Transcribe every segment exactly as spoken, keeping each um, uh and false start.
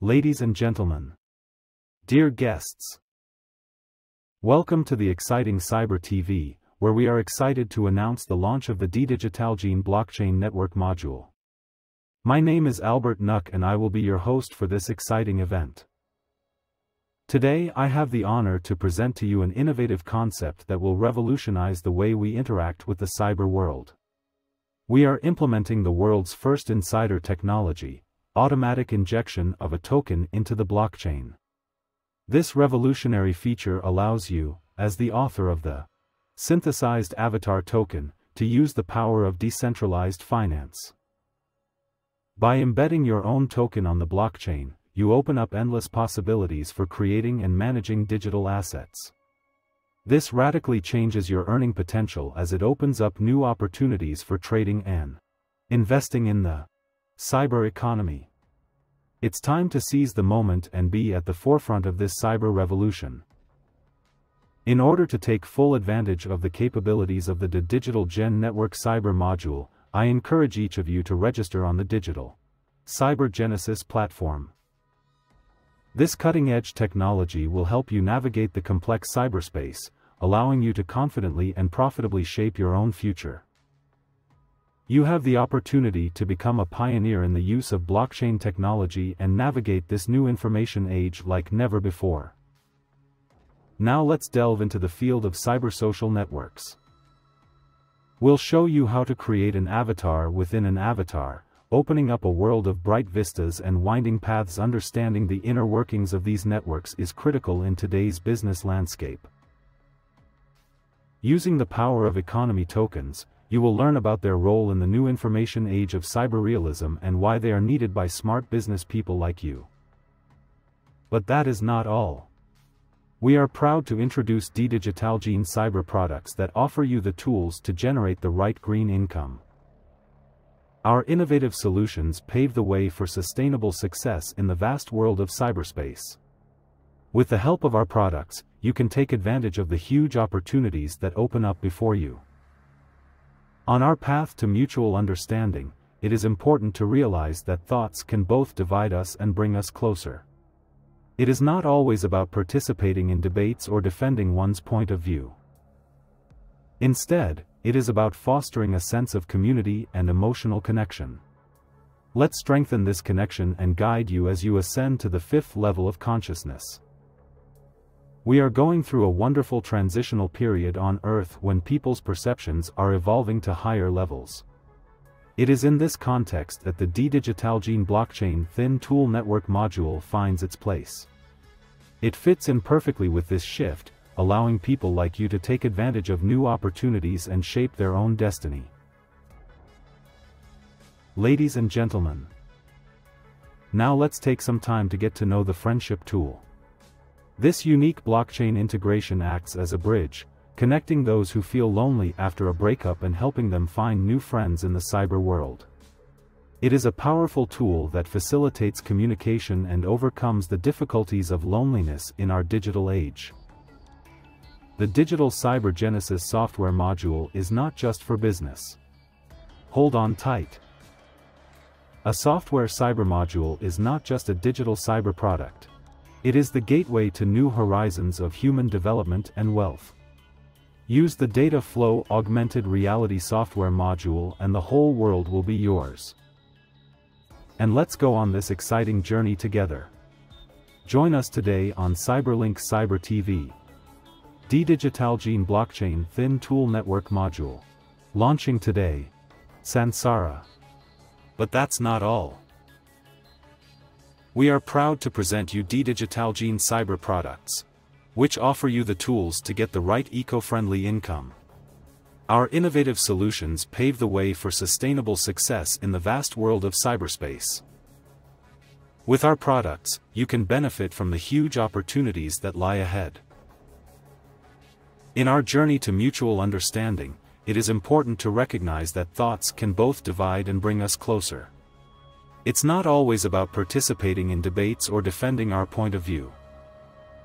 Ladies and gentlemen, dear guests, welcome to the exciting CyberTV, where we are excited to announce the launch of the Digital Gene Blockchain Network module. My name is Albert Nuck and I will be your host for this exciting event. Today I have the honor to present to you an innovative concept that will revolutionize the way we interact with the cyber world. We are implementing the world's first insider technology, automatic injection of a token into the blockchain. This revolutionary feature allows you, as the author of the synthesized avatar token, to use the power of decentralized finance. By embedding your own token on the blockchain, you open up endless possibilities for creating and managing digital assets. This radically changes your earning potential as it opens up new opportunities for trading and investing in the cyber economy. It's time to seize the moment and be at the forefront of this cyber revolution. In order to take full advantage of the capabilities of the Digital Gen Network Cyber module, I encourage each of you to register on the Digital Cyber Genesis platform. This cutting-edge technology will help you navigate the complex cyberspace, allowing you to confidently and profitably shape your own future. You have the opportunity to become a pioneer in the use of blockchain technology and navigate this new information age like never before. Now let's delve into the field of cybersocial networks. We'll show you how to create an avatar within an avatar, opening up a world of bright vistas and winding paths. Understanding the inner workings of these networks is critical in today's business landscape. Using the power of economy tokens, you will learn about their role in the new information age of cyberrealism and why they are needed by smart business people like you. But that is not all. We are proud to introduce Digital Gene Cyber products that offer you the tools to generate the right green income. Our innovative solutions pave the way for sustainable success in the vast world of cyberspace. With the help of our products, you can take advantage of the huge opportunities that open up before you. On our path to mutual understanding, it is important to realize that thoughts can both divide us and bring us closer. It is not always about participating in debates or defending one's point of view. Instead, it is about fostering a sense of community and emotional connection. Let's strengthen this connection and guide you as you ascend to the fifth level of consciousness. We are going through a wonderful transitional period on Earth when people's perceptions are evolving to higher levels. It is in this context that the Digital Gene Blockchain Thin Tool Network module finds its place. It fits in perfectly with this shift, allowing people like you to take advantage of new opportunities and shape their own destiny. Ladies and gentlemen, now let's take some time to get to know the Friendship Tool. This unique blockchain integration acts as a bridge, connecting those who feel lonely after a breakup and helping them find new friends in the cyber world. It is a powerful tool that facilitates communication and overcomes the difficulties of loneliness in our digital age. The Digital Cyber Genesis software module is not just for business. Hold on tight. A software cyber module is not just a digital cyber product. It is the gateway to new horizons of human development and wealth. Use the Data Flow Augmented Reality software module and the whole world will be yours. And let's go on this exciting journey together. Join us today on CyberLink CyberTV. Digital Gene Blockchain Thin Tool Network module. Launching today. Samsara. But that's not all. We are proud to present you Digital Gene Cyber products, which offer you the tools to get the right eco-friendly income. Our innovative solutions pave the way for sustainable success in the vast world of cyberspace. With our products, you can benefit from the huge opportunities that lie ahead. In our journey to mutual understanding, it is important to recognize that thoughts can both divide and bring us closer. It's not always about participating in debates or defending our point of view.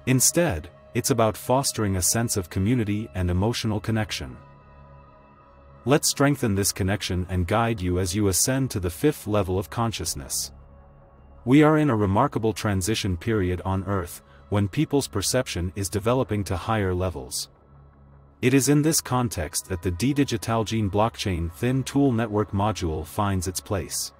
Instead, it's about fostering a sense of community and emotional connection. Let's strengthen this connection and guide you as you ascend to the fifth level of consciousness. We are in a remarkable transition period on Earth, when people's perception is developing to higher levels. It is in this context that the D-Digitalgene blockchain thin tool network module finds its place.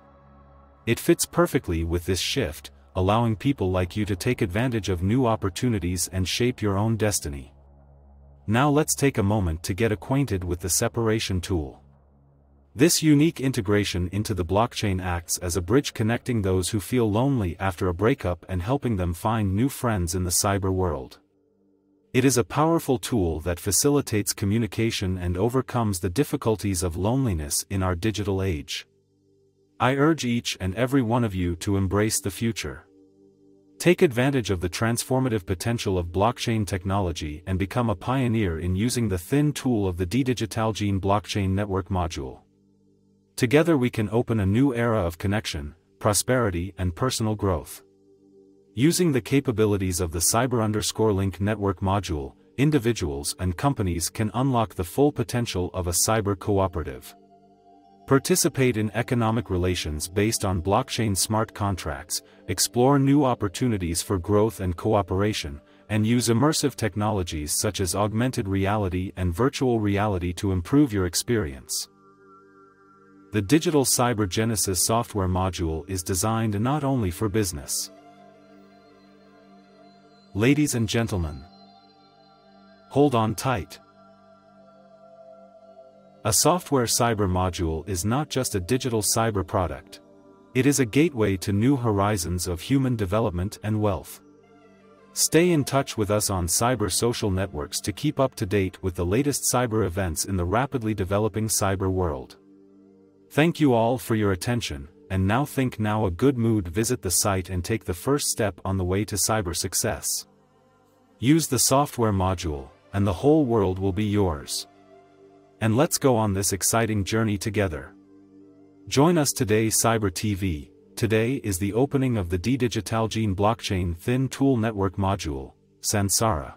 It fits perfectly with this shift, allowing people like you to take advantage of new opportunities and shape your own destiny. Now let's take a moment to get acquainted with the separation tool. This unique integration into the blockchain acts as a bridge connecting those who feel lonely after a breakup and helping them find new friends in the cyber world. It is a powerful tool that facilitates communication and overcomes the difficulties of loneliness in our digital age. I urge each and every one of you to embrace the future. Take advantage of the transformative potential of blockchain technology and become a pioneer in using the thin tool of the D-Digitalgene blockchain network module. Together we can open a new era of connection, prosperity and personal growth. Using the capabilities of the Cyber underscore Link network module, individuals and companies can unlock the full potential of a cyber cooperative. Participate in economic relations based on blockchain smart contracts, explore new opportunities for growth and cooperation, and use immersive technologies such as augmented reality and virtual reality to improve your experience. The Digital Cyber Genesis software module is designed not only for business. Ladies and gentlemen, hold on tight. A software cyber module is not just a digital cyber product. It is a gateway to new horizons of human development and wealth. Stay in touch with us on cyber social networks to keep up to date with the latest cyber events in the rapidly developing cyber world. Thank you all for your attention, and now think now a good mood. Visit the site and take the first step on the way to cyber success. Use the software module, and the whole world will be yours. And let's go on this exciting journey together. Join us today. CyberTV, today is the opening of the D-Digitalgene blockchain thin tool network module, Samsara.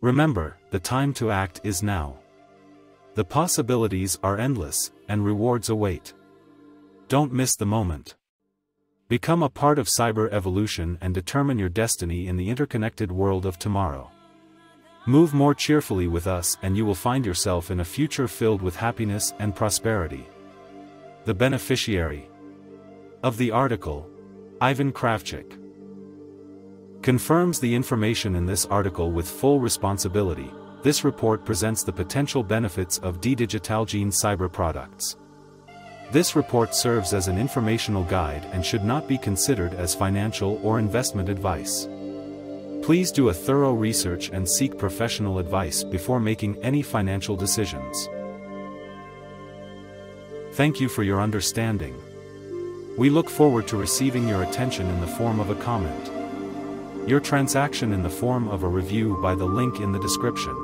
Remember, the time to act is now. The possibilities are endless, and rewards await. Don't miss the moment. Become a part of cyber evolution and determine your destiny in the interconnected world of tomorrow. Move more cheerfully with us and you will find yourself in a future filled with happiness and prosperity. The beneficiary of the article, Ivan Kravchik, confirms the information in this article with full responsibility. This report presents the potential benefits of D-Digitalgene cyber products. This report serves as an informational guide and should not be considered as financial or investment advice. Please do a thorough research and seek professional advice before making any financial decisions. Thank you for your understanding. We look forward to receiving your attention in the form of a comment. Your transaction in the form of a review by the link in the description.